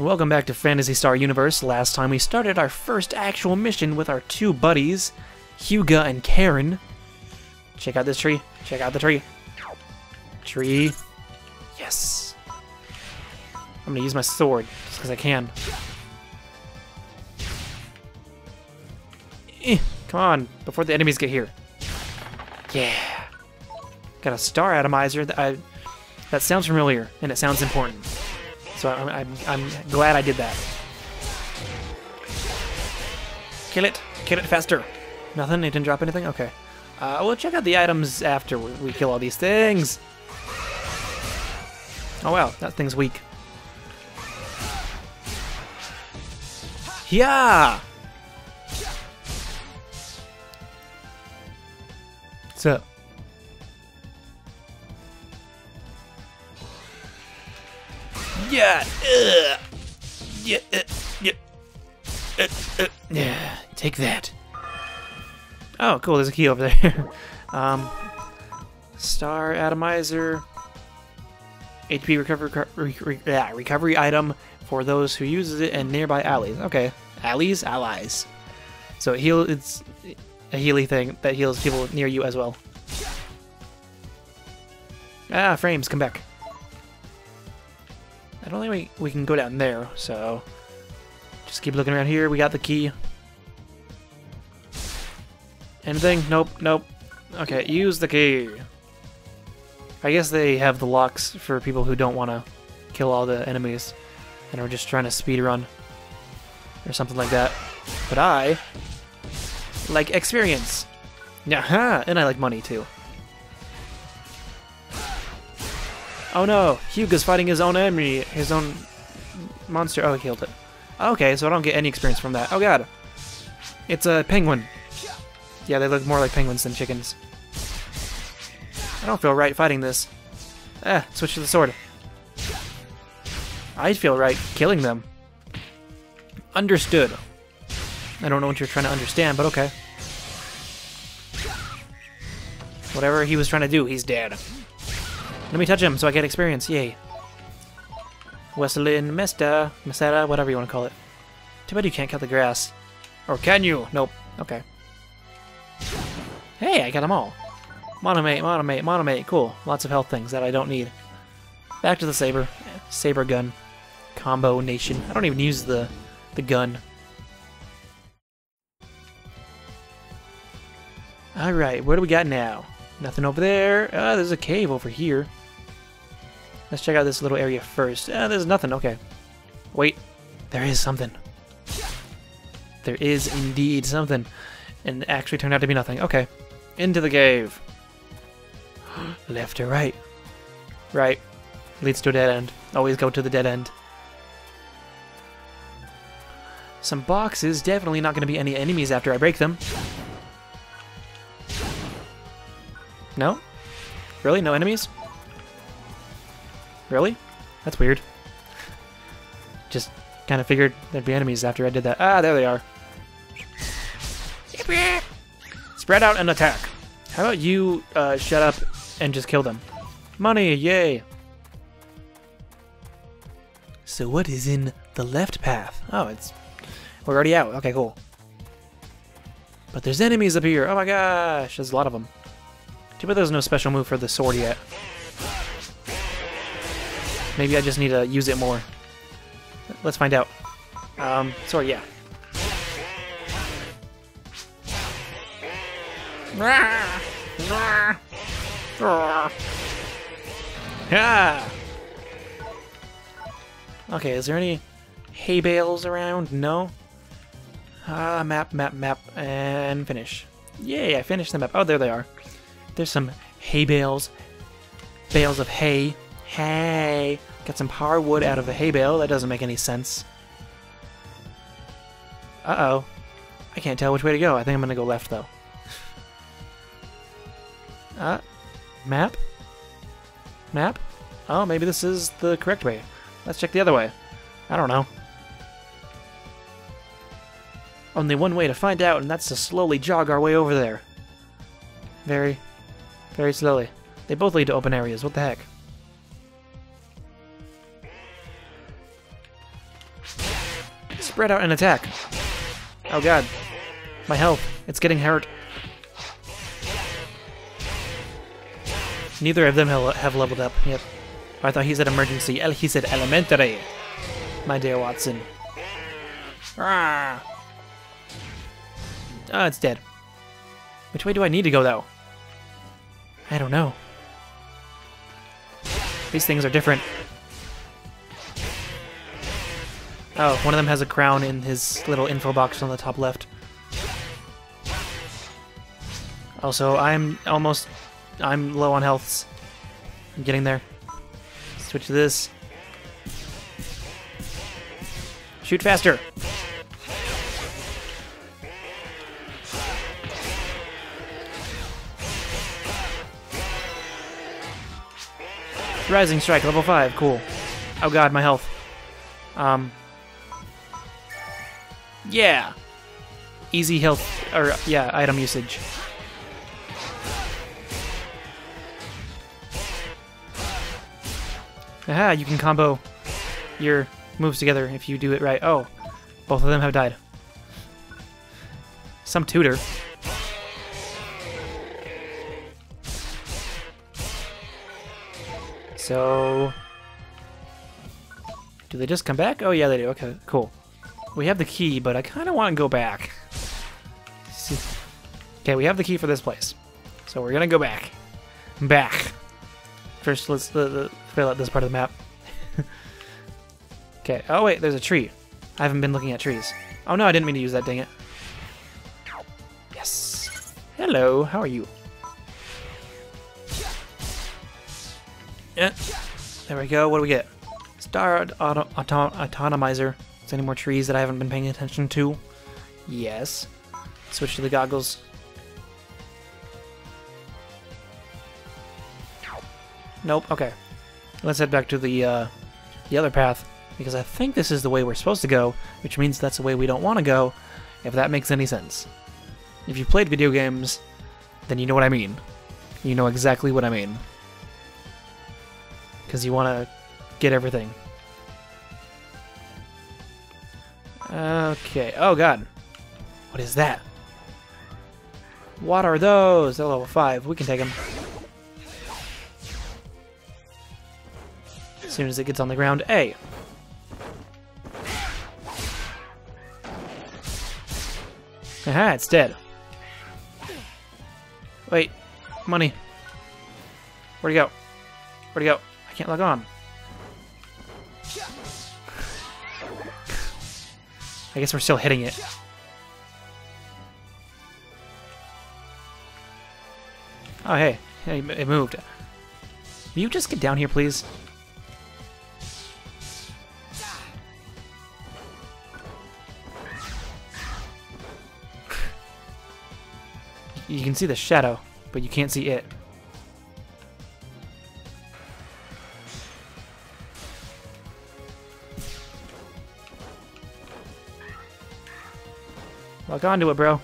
Welcome back to Phantasy Star Universe. Last time we started our first actual mission with our two buddies, Huga and Karen. Check out this tree. Check out the tree. Tree. Yes. I'm gonna use my sword, just because I can. Come on, before the enemies get here. Yeah. Got a star atomizer. That sounds familiar, and it sounds important. So I'm glad I did that. Kill it faster. Nothing, it didn't drop anything? Okay. We'll check out the items after we kill all these things. Oh wow, that thing's weak. Yeah! What's up? Yeah. Yeah. Yeah. Yeah. Take that. Oh, cool. There's a key over there. Star atomizer. HP recovery item for those who uses it in nearby alleys. Okay. Alleys, allies. So it heal. It's a healy thing that heals people near you as well. Ah, frames. Come back. I don't think we can go down there, so just keep looking around here. We got the key. Anything? Nope, nope. Okay, use the key. I guess they have the locks for people who don't want to kill all the enemies and are just trying to speedrun or something like that. But I like experience. Aha! And I like money too. Oh no, Huga's fighting his own enemy, his own monster. Oh, he killed it. Okay, so I don't get any experience from that. Oh god. It's a penguin. Yeah, they look more like penguins than chickens. I don't feel right fighting this. Ah, switch to the sword. I feel right killing them. Understood. I don't know what you're trying to understand, but okay. Whatever he was trying to do, he's dead. Let me touch him so I get experience. Yay. Wesselin Mesta. Meseta, whatever you want to call it. Too bad you can't cut the grass. Or can you? Nope. Okay. Hey, I got them all. Monomate, monomate, monomate. Cool. Lots of health things that I don't need. Back to the saber. Saber gun. Combo nation. I don't even use the gun. Alright, what do we got now? Nothing over there. There's a cave over here. Let's check out this little area first. There's nothing. Okay. Wait. There is something. There is indeed something. And it actually turned out to be nothing. Okay. Into the cave. Left or right? Right. Leads to a dead end. Always go to the dead end. Some boxes. Definitely not going to be any enemies after I break them. No? Really? No enemies? Really? That's weird. Just kind of figured there'd be enemies after I did that. Ah, there they are. Spread out and attack. How about you shut up and just kill them? Money, yay! So what is in the left path? Oh, we're already out. Okay, cool. But there's enemies up here. Oh my gosh, there's a lot of them. Too bad there's no special move for the sword yet. Maybe I just need to use it more. Let's find out. Sword, yeah. Okay, is there any hay bales around? No? Map, map, map, and finish. Yay, I finished the map. Oh, there they are. There's some hay bales. Bales of hay. Hay! Got some firewood out of a hay bale. That doesn't make any sense. Uh-oh. I can't tell which way to go. I think I'm gonna go left, though. Map? Map? Oh, maybe this is the correct way. Let's check the other way. I don't know. Only one way to find out, and that's to slowly jog our way over there. Very slowly. They both lead to open areas. What the heck? Spread out and attack. Oh god. My health. It's getting hurt. Neither of them have leveled up. Yep. I thought he said emergency. He said elementary. My dear Watson. Ah. Oh, it's dead. Which way do I need to go, though? I don't know. These things are different. Oh, one of them has a crown in his little info box on the top left. Also, I'm low on healths. I'm getting there. Switch to this. Shoot faster! Rising strike, level 5, cool. Oh god, my health. Yeah! Easy health, or yeah, item usage. Aha, you can combo your moves together if you do it right. Oh, both of them have died. Some tutor. So, do they just come back? Oh yeah, they do. Okay, cool. We have the key, but I kind of want to go back. Okay, we have the key for this place, so we're gonna go back. First, let's fill out this part of the map. Okay. Oh wait, there's a tree. I haven't been looking at trees. Oh no, I didn't mean to use that. Dang it. Yes. Hello. How are you? Yeah. There we go. What do we get? Star autonomizer. Is there any more trees that I haven't been paying attention to? Yes. Switch to the goggles. Nope. Okay. Let's head back to the other path, because I think this is the way we're supposed to go, which means that's the way we don't want to go, if that makes any sense. If you've played video games, then you know what I mean. You know exactly what I mean. Because you want to get everything. Okay. Oh, god. What is that? What are those? They're level 5. We can take them. As soon as it gets on the ground, A. Aha, it's dead. Wait, money. Where'd it go? Where'd it go? I can't log on. I guess we're still hitting it. Oh, hey. Hey, it moved. Will you just get down here, please? You can see the shadow, but you can't see it. Lock onto it, bro.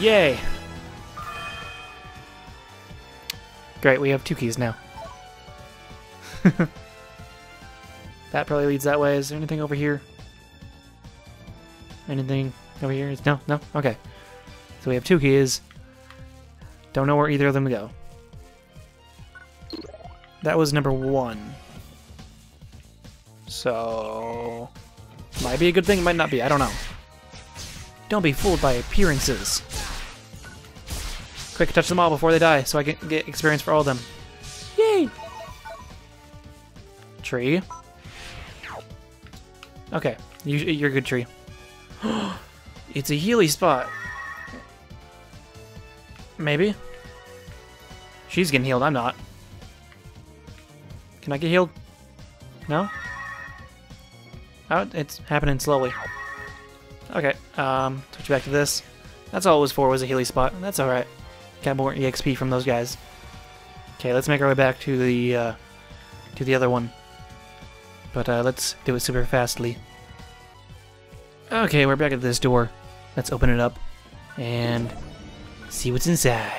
Yay! Great, we have 2 keys now. That probably leads that way. Is there anything over here? Anything over here? No? No? Okay. So we have 2 keys. Don't know where either of them go. That was number 1. So, might be a good thing, might not be. I don't know. Don't be fooled by appearances. Quick, touch them all before they die, so I can get experience for all of them. Yay! Tree. Okay, you're a good tree. It's a healy spot. Maybe. She's getting healed, I'm not. Can I get healed? No? Oh, it's happening slowly. Okay, switch back to this. That's all it was for, was a healy spot. That's alright. Got more EXP from those guys. Okay, let's make our way back to the other one. But let's do it super fastly. Okay, we're back at this door. Let's open it up and see what's inside.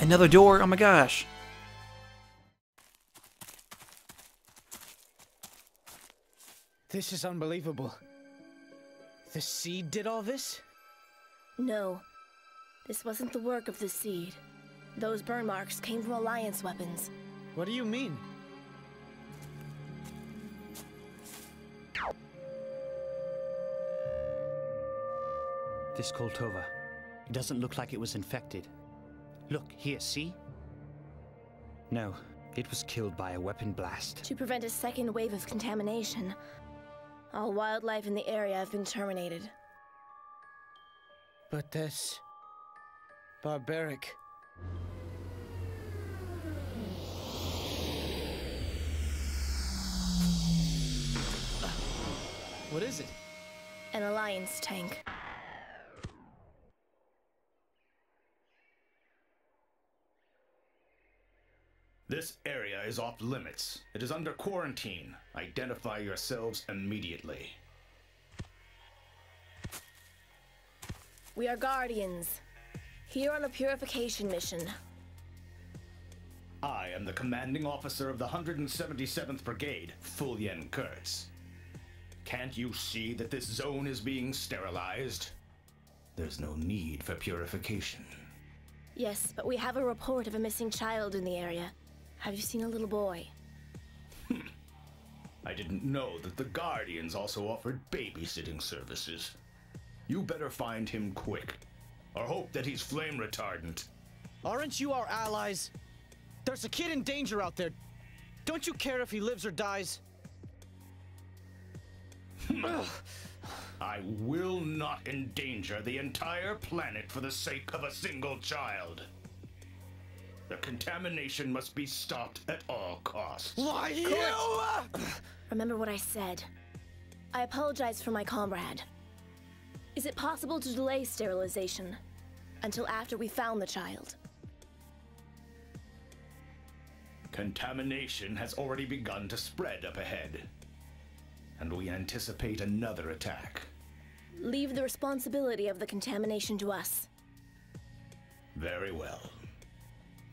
Another door, oh my gosh. This is unbelievable. The seed did all this? No, this wasn't the work of the seed. Those burn marks came from Alliance weapons. What do you mean? This Coltova, it doesn't look like it was infected. Look, here, see? No, it was killed by a weapon blast. To prevent a second wave of contamination, all wildlife in the area have been terminated. But that's barbaric. What is it? An Alliance tank. This area is off limits. It is under quarantine. Identify yourselves immediately. We are Guardians, here on a purification mission. I am the commanding officer of the 177th Brigade, Fulyen Kurtz. Can't you see that this zone is being sterilized? There's no need for purification. Yes, but we have a report of a missing child in the area. Have you seen a little boy? I didn't know that the Guardians also offered babysitting services. You better find him quick, or hope that he's flame retardant. Aren't you our allies? There's a kid in danger out there. Don't you care if he lives or dies? I will not endanger the entire planet for the sake of a single child. The contamination must be stopped at all costs. Why you? Remember what I said. I apologize for my comrade. Is it possible to delay sterilization until after we found the child? Contamination has already begun to spread up ahead, and we anticipate another attack. Leave the responsibility of the contamination to us. Very well.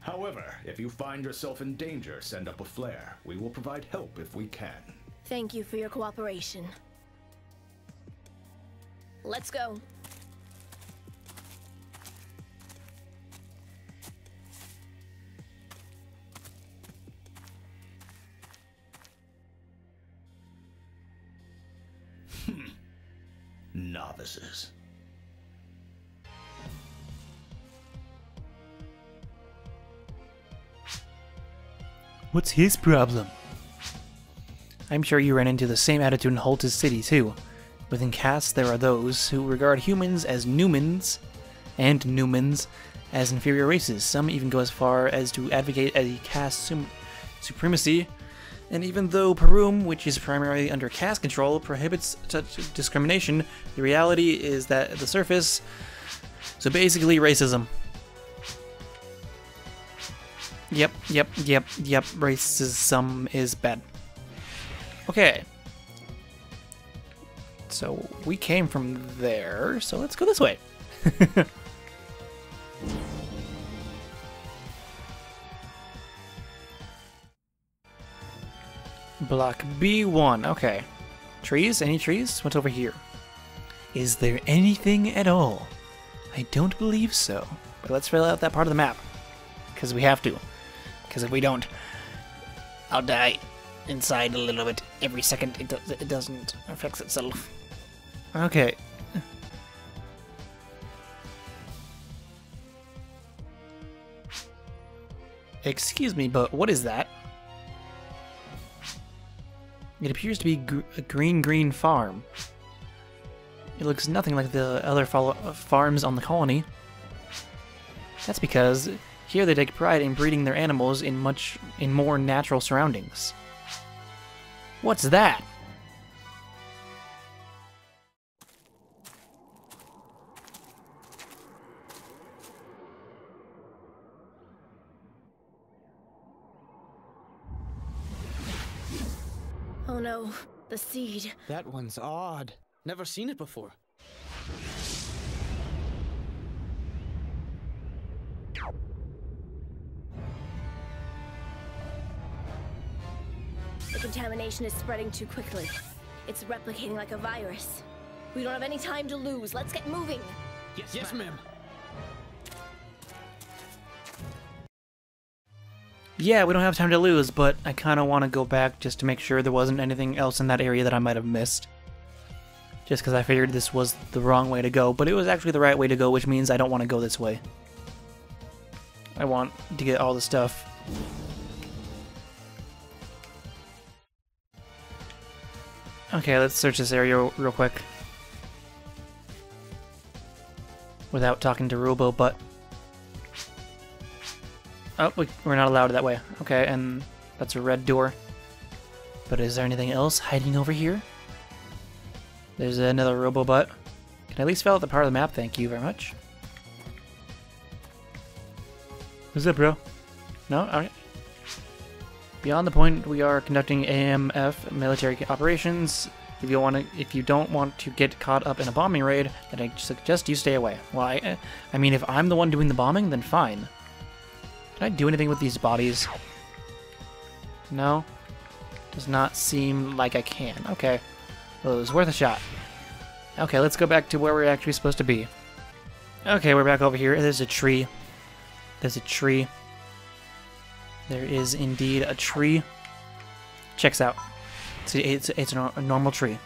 However, if you find yourself in danger, send up a flare. We will provide help if we can. Thank you for your cooperation. Let's go. Novices. What's his problem? I'm sure you ran into the same attitude in Holtis City too. Within castes there are those who regard humans as Numans, and Numans as inferior races. Some even go as far as to advocate a caste supremacy, and even though Perum, which is primarily under caste control, prohibits such discrimination, the reality is that at the surface, so basically racism. Yep, racism is bad. Okay. So we came from there, so let's go this way. Block B1, okay. Trees, any trees? What's over here? Is there anything at all? I don't believe so. But let's fill out that part of the map, because we have to. Because if we don't, I'll die inside a little bit every second. It doesn't affect itself. Okay. Excuse me, but what is that? It appears to be a green farm. It looks nothing like the other farms on the colony. That's because here they take pride in breeding their animals in more natural surroundings. What's that? Oh no, The seed. That one's odd. Never seen it before. The contamination is spreading too quickly. It's replicating like a virus. We don't have any time to lose. Let's get moving. Yes, ma'am. Yeah, we don't have time to lose, but I kind of want to go back just to make sure there wasn't anything else in that area that I might have missed. Just because I figured this was the wrong way to go, but it was actually the right way to go, which means I don't want to go this way. I want to get all the stuff. Okay, let's search this area real quick. Without talking to Rubo, but... Oh, we're not allowed that way. Okay, and that's a red door. But is there anything else hiding over here? There's another Robobot. Can I at least fill out the part of the map? Thank you very much. What's up, bro? No? Alright. Beyond the point, we are conducting AMF military operations. If you don't want to get caught up in a bombing raid, then I suggest you stay away. Why? Well, I mean, if I'm the one doing the bombing, then fine. Can I do anything with these bodies? No? Does not seem like I can. Okay. Well, it was worth a shot. Okay, let's go back to where we're actually supposed to be. Okay, we're back over here. There's a tree. There's a tree. There is indeed a tree. Checks out. It's a normal tree.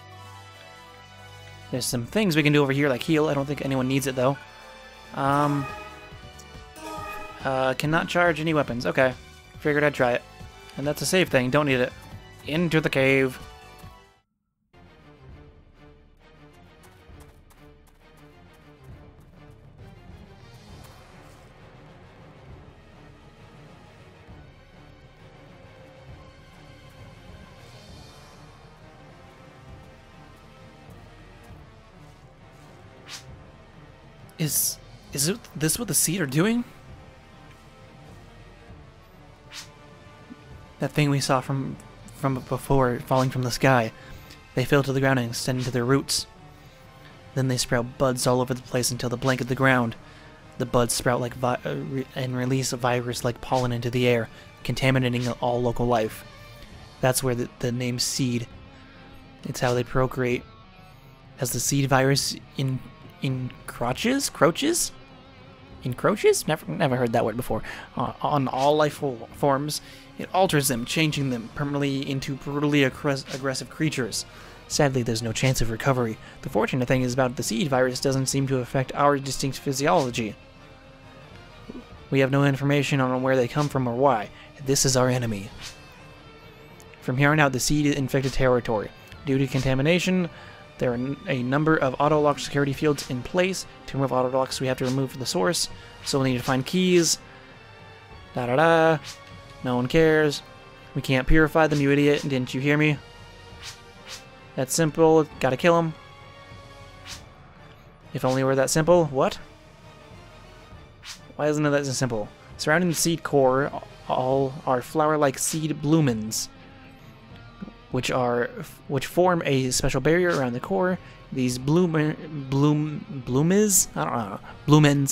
There's some things we can do over here, like heal. I don't think anyone needs it, though. Cannot charge any weapons. Okay. Figured I'd try it. And that's a safe thing. Don't need it. Into the cave. Is this what the seed are doing? That thing we saw from before, falling from the sky. They fell to the ground and extend to their roots. Then they sprout buds all over the place until they blanket the ground. The buds sprout like and release a virus like pollen into the air, contaminating all local life. That's where the name seed. It's how they procreate. As the seed virus encroaches? Never heard that word before. On all life forms, it alters them, changing them permanently into brutally aggressive creatures. Sadly, there's no chance of recovery. The fortunate thing is about the seed virus doesn't seem to affect our distinct physiology. We have no information on where they come from or why. This is our enemy. From here on out, the seed infected territory. Due to contamination, there are a number of auto-lock security fields in place. To remove auto-locks, we have to remove the source, so we'll need to find keys. Da-da-da. No one cares. We can't purify them, you idiot. Didn't you hear me? That's simple. Gotta kill them. If only it were that simple. What? Why isn't it that simple? Surrounding the seed core, all are flower-like seed blumens, which form a special barrier around the core. These blumens,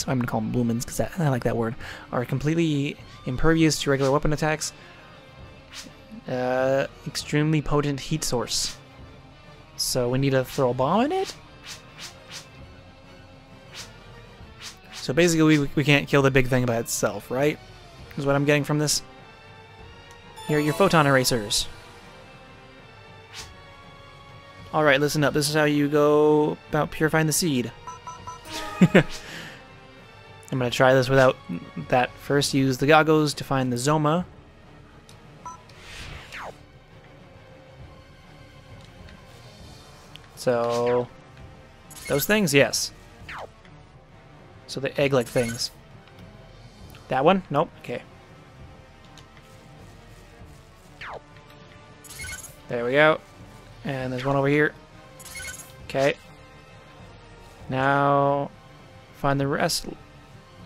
I'm gonna call them blumens because I like that word, are completely impervious to regular weapon attacks. Extremely potent heat source. So we need to throw a bomb in it? So basically we can't kill the big thing by itself, right? Is what I'm getting from this. Here are your photon erasers. Alright, listen up. This is how you go about purifying the seed. I'm going to try this without that. First, use the goggles to find the Zoma. So, those things? Yes. So the egg-like things. That one? Nope. Okay. There we go. And there's one over here. Okay. Now, find the rest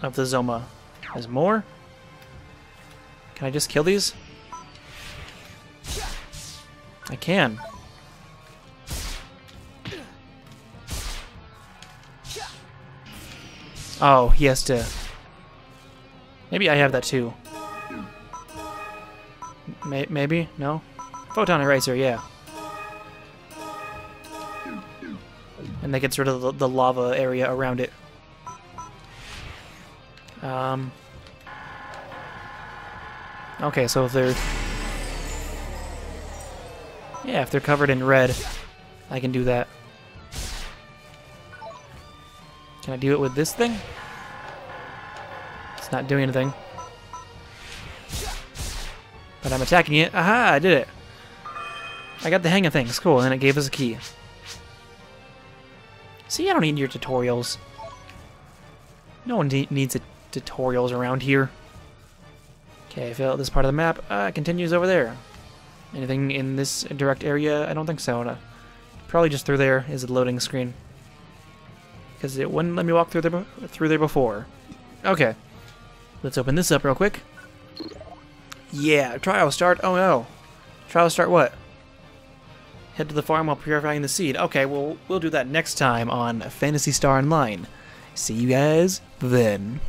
of the Zoma. There's more? Can I just kill these? I can. Oh, he has to... Maybe I have that too. Maybe? No? Photon Eraser, yeah. And that gets rid of the lava area around it. Okay, so if they're... Yeah, if they're covered in red, I can do that. Can I do it with this thing? It's not doing anything. But I'm attacking it. Aha, I did it. I got the hang of things. Cool, and then it gave us a key. See, I don't need your tutorials. No one needs tutorials around here. Okay, fill out this part of the map. It continues over there. Anything in this direct area? I don't think so. No. Probably just through there is a loading screen. Because it wouldn't let me walk through there before. Okay. Let's open this up real quick. Yeah, trial start. Oh no. Trial start what? Head to the farm while purifying the seed. Okay, well, we'll do that next time on Phantasy Star Online. See you guys then.